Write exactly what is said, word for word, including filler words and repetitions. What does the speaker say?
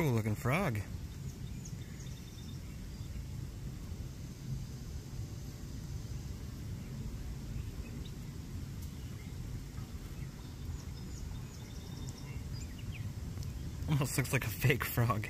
Cool looking frog. Almost looks like a fake frog.